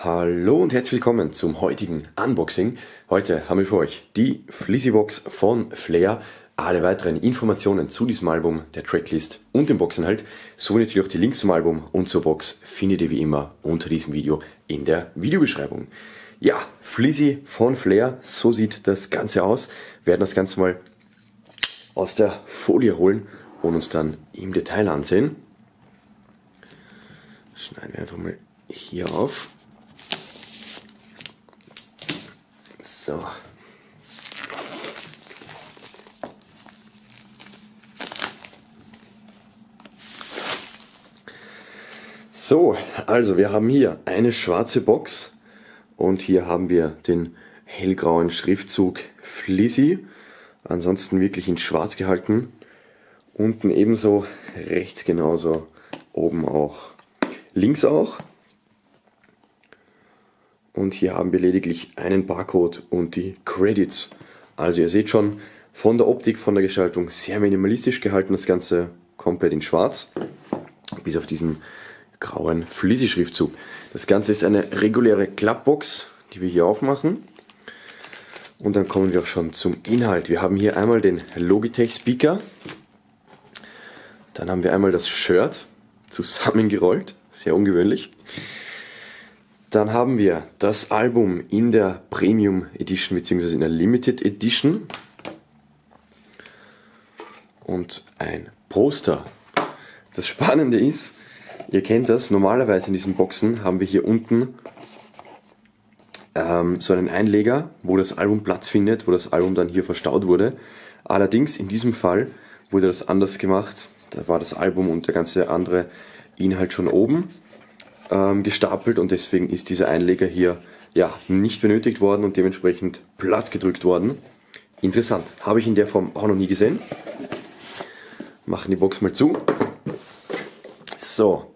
Hallo und herzlich willkommen zum heutigen Unboxing. Heute haben wir für euch die Flizzy Box von Fler. Alle weiteren Informationen zu diesem Album, der Tracklist und dem Boxinhalt, sowie natürlich auch die Links zum Album und zur Box findet ihr wie immer unter diesem Video in der Videobeschreibung. Ja, Flizzy von Fler, so sieht das Ganze aus. Wir werden das Ganze mal aus der Folie holen und uns dann im Detail ansehen. Schneiden wir einfach mal hier auf. So. So, also wir haben hier eine schwarze Box und hier haben wir den hellgrauen Schriftzug Flizzy, ansonsten wirklich in schwarz gehalten. Unten ebenso, rechts genauso, oben auch, links auch. Und hier haben wir lediglich einen Barcode und die Credits. Also ihr seht schon, von der Optik, von der Gestaltung sehr minimalistisch gehalten, das Ganze komplett in schwarz, bis auf diesen grauen Flizzy-Schriftzug. Das Ganze ist eine reguläre Klappbox, die wir hier aufmachen. Und dann kommen wir auch schon zum Inhalt. Wir haben hier einmal den Logitech Speaker. Dann haben wir einmal das Shirt zusammengerollt, sehr ungewöhnlich. Dann haben wir das Album in der Premium Edition bzw. in der Limited Edition und ein Poster. Das Spannende ist, ihr kennt das, normalerweise in diesen Boxen haben wir hier unten so einen Einleger, wo das Album Platz findet, wo das Album dann hier verstaut wurde. Allerdings in diesem Fall wurde das anders gemacht, da war das Album und der ganze andere Inhalt schon oben gestapelt und deswegen ist dieser Einleger hier ja nicht benötigt worden und dementsprechend platt gedrückt worden. Interessant, habe ich in der Form auch noch nie gesehen. Machen die Box mal zu. So,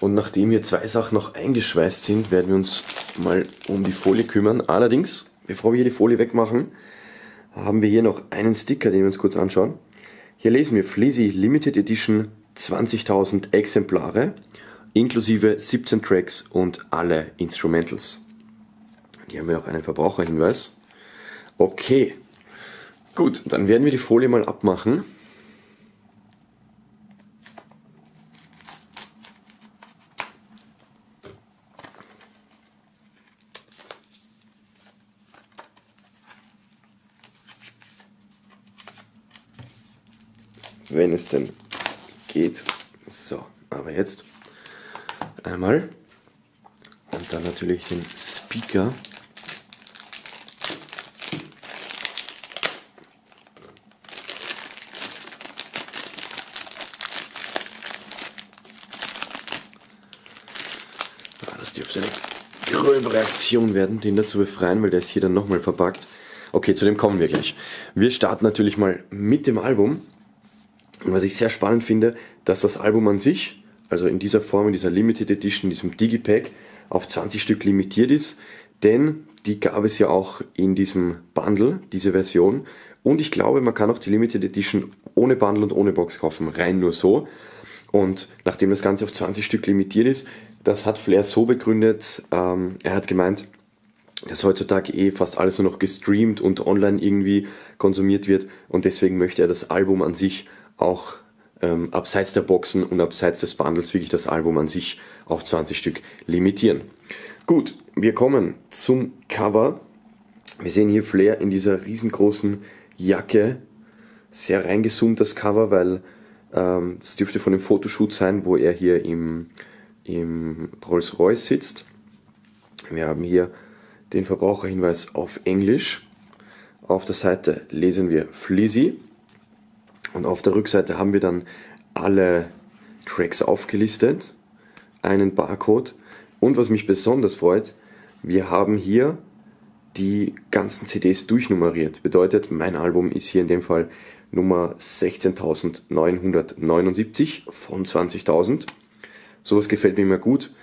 und nachdem hier zwei Sachen noch eingeschweißt sind, werden wir uns mal um die Folie kümmern. Allerdings, bevor wir hier die Folie wegmachen, haben wir hier noch einen Sticker, den wir uns kurz anschauen. Hier lesen wir Flizzy Limited Edition 20.000 Exemplare. Inklusive 17 Tracks und alle Instrumentals. Hier haben wir auch einen Verbraucherhinweis. Okay, gut, dann werden wir die Folie mal abmachen. Wenn es denn geht. So, aber jetzt einmal und dann natürlich den Speaker. Das dürfte eine gröbere Aktion werden, den dazu befreien, weil der ist hier dann nochmal verpackt. Okay, zu dem kommen wir gleich. Wir starten natürlich mal mit dem Album. Und was ich sehr spannend finde, dass das Album an sich, also in dieser Form, in dieser Limited Edition, diesem Digipack, auf 20 Stück limitiert ist, denn die gab es ja auch in diesem Bundle, diese Version, und ich glaube, man kann auch die Limited Edition ohne Bundle und ohne Box kaufen, rein nur so, und nachdem das Ganze auf 20 Stück limitiert ist, das hat Fler so begründet, er hat gemeint, dass heutzutage eh fast alles nur noch gestreamt und online irgendwie konsumiert wird, und deswegen möchte er das Album an sich auch abseits der Boxen und abseits des Bundles wirklich das Album an sich auf 20 Stück limitieren. Gut, wir kommen zum Cover. Wir sehen hier Fler in dieser riesengroßen Jacke. Sehr reingezoomt das Cover, weil es dürfte von dem Fotoshoot sein, wo er hier im Rolls Royce sitzt. Wir haben hier den Verbraucherhinweis auf Englisch. Auf der Seite lesen wir Flizzy. Und auf der Rückseite haben wir dann alle Tracks aufgelistet, einen Barcode und was mich besonders freut, wir haben hier die ganzen CDs durchnummeriert. Bedeutet, mein Album ist hier in dem Fall Nummer 16.979 von 20.000. Sowas gefällt mir immer gut.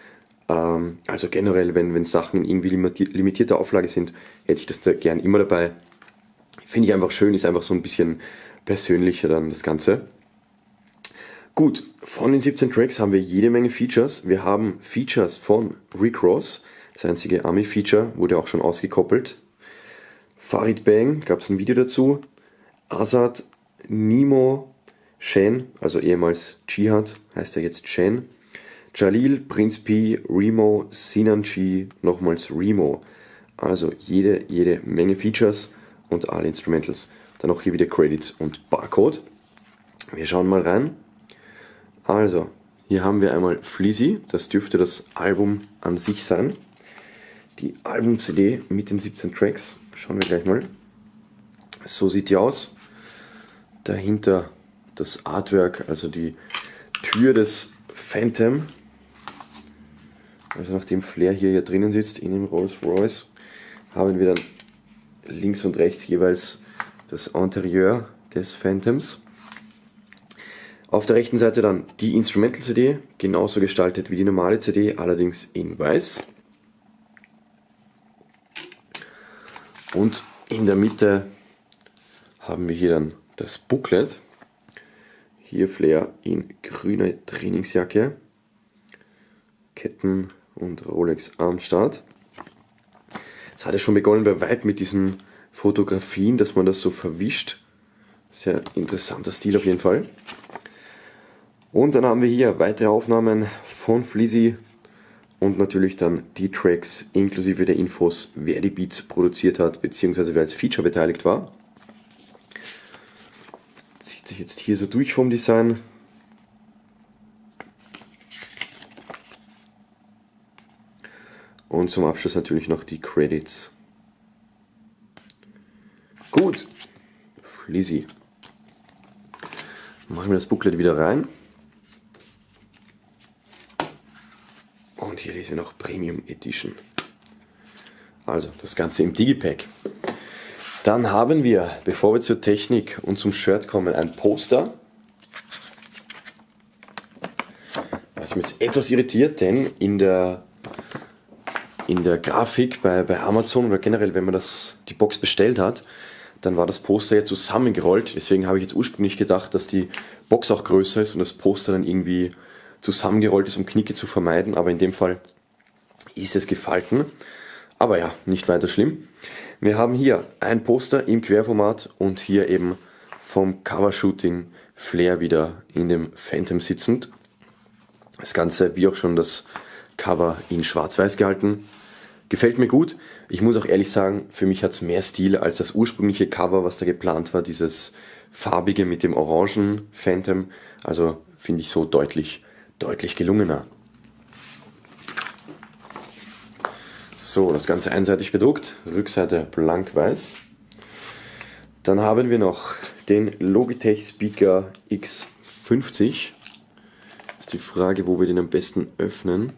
Also generell, wenn Sachen irgendwie limitierte Auflage sind, hätte ich das da gern immer dabei. Finde ich einfach schön, ist einfach so ein bisschen persönlicher dann das Ganze. Gut, von den 17 Tracks haben wir jede Menge Features. Wir haben Features von Rick Ross, Das einzige Army-Feature wurde auch schon ausgekoppelt. Farid Bang, gab es ein Video dazu. Azad, Nimo, Shen, also ehemals Jihad, heißt er jetzt Shen. Jalil, Prinz Pi, Remo, Sinanji, nochmals Remo. Also jede Menge Features und alle Instrumentals. Dann auch hier wieder Credits und Barcode. Wir schauen mal rein. Also, hier haben wir einmal Flizzy, das dürfte das Album an sich sein. Die Album-CD mit den 17 Tracks, schauen wir gleich mal. So sieht die aus. Dahinter das Artwork, also die Tür des Phantom. Also nachdem Fler hier drinnen sitzt, in dem Rolls Royce, haben wir dann links und rechts jeweils das Interieur des Phantoms. Auf der rechten Seite dann die Instrumental-CD, genauso gestaltet wie die normale CD, allerdings in weiß. Und in der Mitte haben wir hier dann das Booklet. Hier Fler in grüner Trainingsjacke, Ketten und Rolex Armstart. Es hat ja schon begonnen bei Vibe mit diesen Fotografien, dass man das so verwischt. Sehr interessanter Stil auf jeden Fall. Und dann haben wir hier weitere Aufnahmen von Flizzy und natürlich dann die Tracks inklusive der Infos, wer die Beats produziert hat bzw. wer als Feature beteiligt war. Zieht sich jetzt hier so durch vom Design. Und zum Abschluss natürlich noch die Credits. Gut, Flizzy. Machen wir das Booklet wieder rein. Und hier lesen wir noch Premium Edition. Also das Ganze im Digipack. Dann haben wir, bevor wir zur Technik und zum Shirt kommen, ein Poster. Was mich jetzt etwas irritiert, denn in der Grafik bei Amazon oder generell, wenn man die Box bestellt hat, dann war das Poster ja zusammengerollt. Deswegen habe ich jetzt ursprünglich gedacht, dass die Box auch größer ist und das Poster dann irgendwie zusammengerollt ist, um Knicke zu vermeiden, aber in dem Fall ist es gefalten. Aber ja, nicht weiter schlimm. Wir haben hier ein Poster im Querformat und hier eben vom Covershooting Fler wieder in dem Phantom sitzend. Das Ganze, wie auch schon das Cover, in schwarz-weiß gehalten. Gefällt mir gut. Ich muss auch ehrlich sagen, für mich hat es mehr Stil als das ursprüngliche Cover, was da geplant war, dieses farbige mit dem orangen Phantom. Also finde ich so deutlich gelungener. So, das Ganze einseitig bedruckt, Rückseite blank weiß. Dann haben wir noch den Logitech Speaker X50. Ist die Frage, wo wir den am besten öffnen.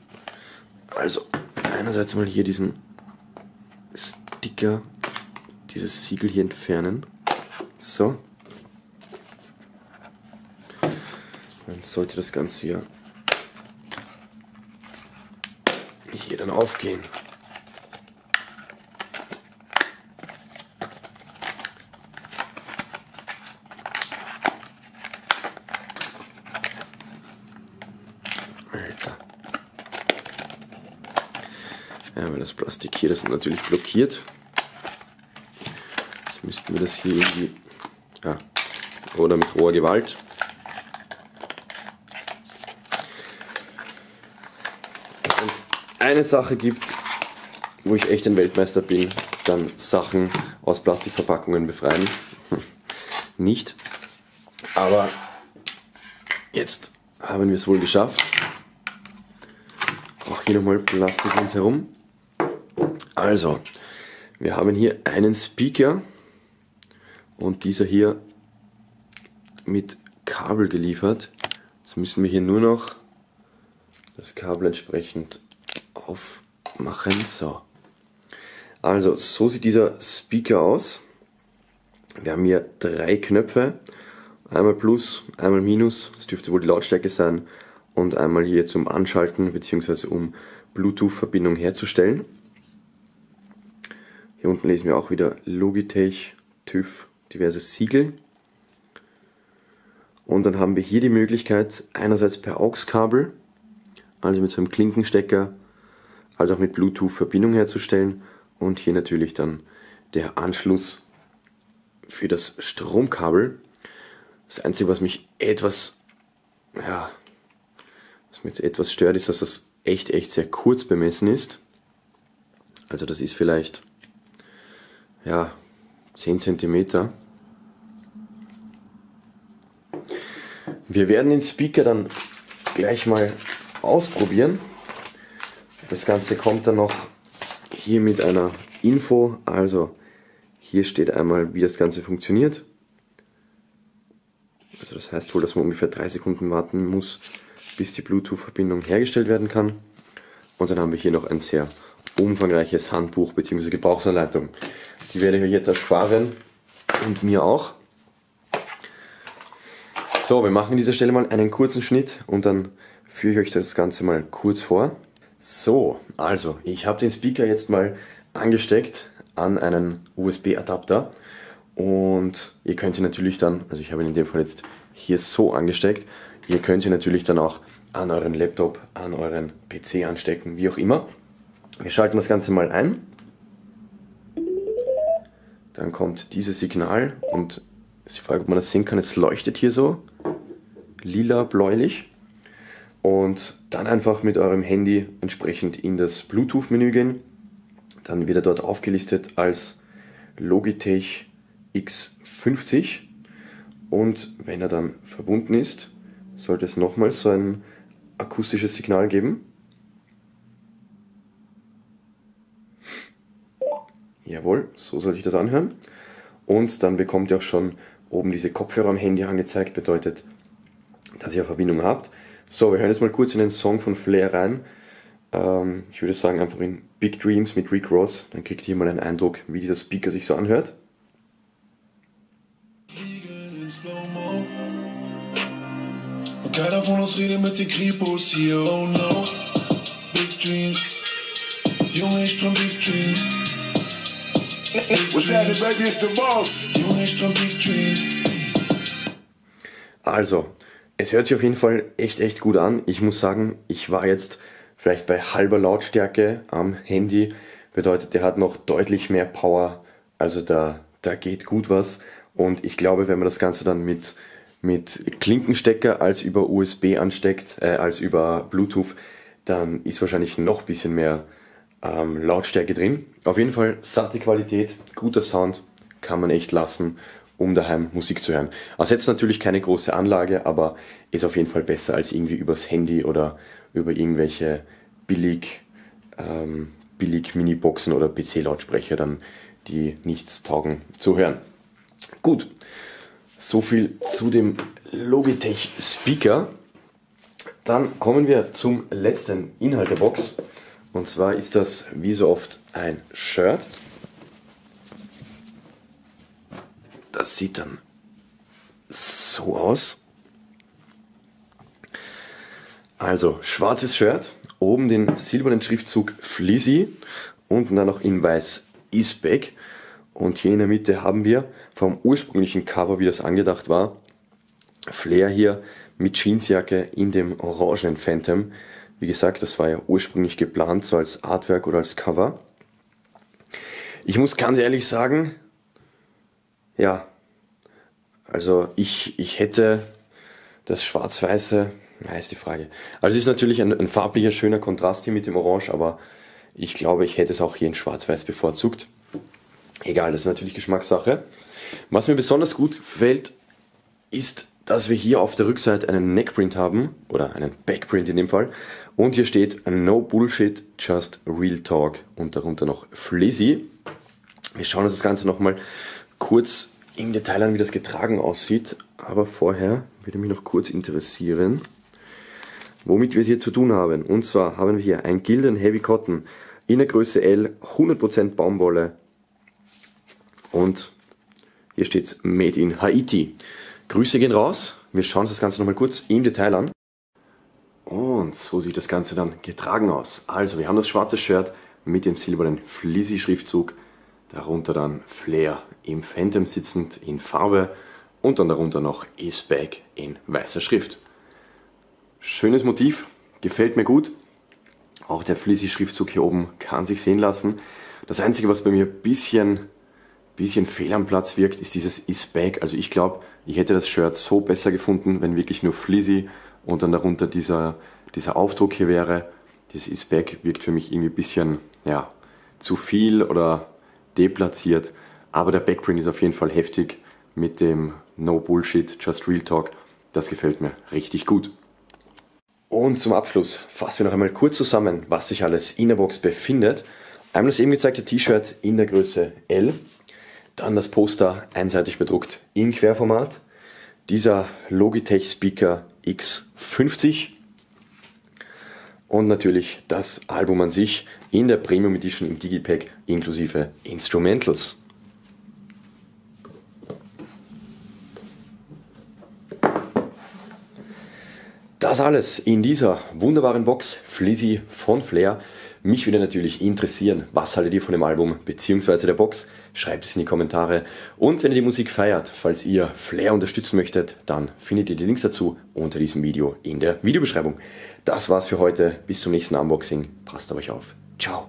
Also einerseits mal hier diesen Sticker, dieses Siegel hier entfernen. So. Dann sollte das Ganze hier dann aufgehen. Alter. Ja, weil das Plastik hier, das ist natürlich blockiert. Jetzt müssten wir das hier irgendwie, ja, oder mit hoher Gewalt. Eine Sache gibt, wo ich echt ein Weltmeister bin, dann Sachen aus Plastikverpackungen befreien. Nicht. Aber jetzt haben wir es wohl geschafft. Auch hier nochmal Plastik rundherum. Also, wir haben hier einen Speaker und dieser hier mit Kabel geliefert. Jetzt müssen wir hier nur noch das Kabel entsprechend aufmachen. So. Also, so sieht dieser Speaker aus. Wir haben hier drei Knöpfe. Einmal Plus, einmal Minus, das dürfte wohl die Lautstärke sein. Und einmal hier zum Anschalten bzw. um Bluetooth-Verbindung herzustellen. Hier unten lesen wir auch wieder Logitech, TÜV, diverse Siegel. Und dann haben wir hier die Möglichkeit, einerseits per AUX-Kabel, also mit so einem Klinkenstecker, halt auch mit Bluetooth Verbindung herzustellen. Und hier natürlich dann der Anschluss für das Stromkabel. Das Einzige, was mich etwas, ja, was mich jetzt etwas stört, ist, dass das echt sehr kurz bemessen ist. Also das ist vielleicht, ja, 10 cm. Wir werden den Speaker dann gleich mal ausprobieren. Das Ganze kommt dann noch hier mit einer Info. Also hier steht einmal, wie das Ganze funktioniert. Also das heißt wohl, dass man ungefähr 3 Sekunden warten muss, bis die Bluetooth-Verbindung hergestellt werden kann. Und dann haben wir hier noch ein sehr umfangreiches Handbuch bzw. Gebrauchsanleitung. Die werde ich euch jetzt ersparen und mir auch. So, wir machen an dieser Stelle mal einen kurzen Schnitt und dann führe ich euch das Ganze mal kurz vor. So, also ich habe den Speaker jetzt mal angesteckt an einen USB-Adapter und ihr könnt ihn natürlich dann, also ich habe ihn in dem Fall jetzt hier so angesteckt, ihr könnt ihn natürlich dann auch an euren Laptop, an euren PC anstecken, wie auch immer. Wir schalten das Ganze mal ein. Dann kommt dieses Signal und ich frage, ob man das sehen kann, es leuchtet hier so, lila-bläulich. Und dann einfach mit eurem Handy entsprechend in das Bluetooth-Menü gehen. Dann wird er dort aufgelistet als Logitech X50. Und wenn er dann verbunden ist, sollte es nochmal so ein akustisches Signal geben. Jawohl, so sollte ich das anhören. Und dann bekommt ihr auch schon oben diese Kopfhörer am Handy angezeigt, bedeutet, dass ihr eine Verbindung habt. So, wir hören jetzt mal kurz in den Song von Fler rein. Ich würde sagen einfach in Big Dreams mit Rick Ross. Dann kriegt ihr mal einen Eindruck, wie dieser Speaker sich so anhört. Fliegen in Slow-Mo. Und keiner von uns redet mit den Kripos hier. Oh no, Big Dreams. Junge, ich bin Big Dreams. What's that, baby, it's the boss. Junge, ich bin Big Dreams. Also, es hört sich auf jeden Fall echt gut an. Ich muss sagen, ich war jetzt vielleicht bei halber Lautstärke am Handy. Bedeutet, der hat noch deutlich mehr Power. Also da geht gut was. Und ich glaube, wenn man das Ganze dann mit Klinkenstecker als über USB ansteckt, als über Bluetooth, dann ist wahrscheinlich noch ein bisschen mehr Lautstärke drin. Auf jeden Fall satte Qualität, guter Sound, kann man echt lassen, um daheim Musik zu hören. Also jetzt natürlich keine große Anlage, aber ist auf jeden Fall besser als irgendwie übers Handy oder über irgendwelche billig Miniboxen oder PC-Lautsprecher, dann die nichts taugen, zu hören. Gut, so viel zu dem Logitech Speaker. Dann kommen wir zum letzten Inhalt der Box. Und zwar ist das wie so oft ein Shirt. Das sieht dann so aus. Also schwarzes Shirt, oben den silbernen Schriftzug Flizzy, unten dann noch in weiß Is Back. Und hier in der Mitte haben wir vom ursprünglichen Cover, wie das angedacht war, Flair hier mit Jeansjacke in dem orangenen Phantom. Wie gesagt, das war ja ursprünglich geplant, so als Artwork oder als Cover. Ich muss ganz ehrlich sagen, ja, also ich hätte das Schwarz-Weiße, na, ist die Frage. Also es ist natürlich ein farblicher, schöner Kontrast hier mit dem Orange, aber ich glaube, ich hätte es auch hier in Schwarz-Weiß bevorzugt. Egal, das ist natürlich Geschmackssache. Was mir besonders gut gefällt, ist, dass wir hier auf der Rückseite einen Neckprint haben, oder einen Backprint in dem Fall. Und hier steht No Bullshit, Just Real Talk und darunter noch Flizzy. Wir schauen uns das Ganze nochmal kurz im Detail an, wie das getragen aussieht, aber vorher würde mich noch kurz interessieren, womit wir es hier zu tun haben. Und zwar haben wir hier ein Gildan Heavy Cotton in der Größe L, 100% Baumwolle und hier steht es Made in Haiti. Grüße gehen raus, wir schauen uns das Ganze nochmal kurz im Detail an. Und so sieht das Ganze dann getragen aus. Also wir haben das schwarze Shirt mit dem silbernen Flizzy-Schriftzug, darunter dann Flair im Phantom sitzend in Farbe und dann darunter noch Is Back in weißer Schrift. Schönes Motiv, gefällt mir gut. Auch der Flizzy-Schriftzug hier oben kann sich sehen lassen. Das Einzige, was bei mir ein bisschen fehl am Platz wirkt, ist dieses Is-Bag. Also ich glaube, ich hätte das Shirt so besser gefunden, wenn wirklich nur Flizzy und dann darunter dieser Aufdruck hier wäre. Das Is-Bag wirkt für mich irgendwie ein bisschen, ja, zu viel oder deplatziert. Aber der Backprint ist auf jeden Fall heftig mit dem No Bullshit, Just Real Talk. Das gefällt mir richtig gut. Und zum Abschluss fassen wir noch einmal kurz zusammen, was sich alles in der Box befindet. Einmal das eben gezeigte T-Shirt in der Größe L. Dann das Poster einseitig bedruckt in Querformat. Dieser Logitech Speaker X50. Und natürlich das Album an sich in der Premium Edition im Digipack inklusive Instrumentals. Das alles in dieser wunderbaren Box Flizzy von Fler. Mich würde natürlich interessieren, was haltet ihr von dem Album bzw. der Box? Schreibt es in die Kommentare. Und wenn ihr die Musik feiert, falls ihr Fler unterstützen möchtet, dann findet ihr die Links dazu unter diesem Video in der Videobeschreibung. Das war's für heute. Bis zum nächsten Unboxing. Passt auf euch auf. Ciao.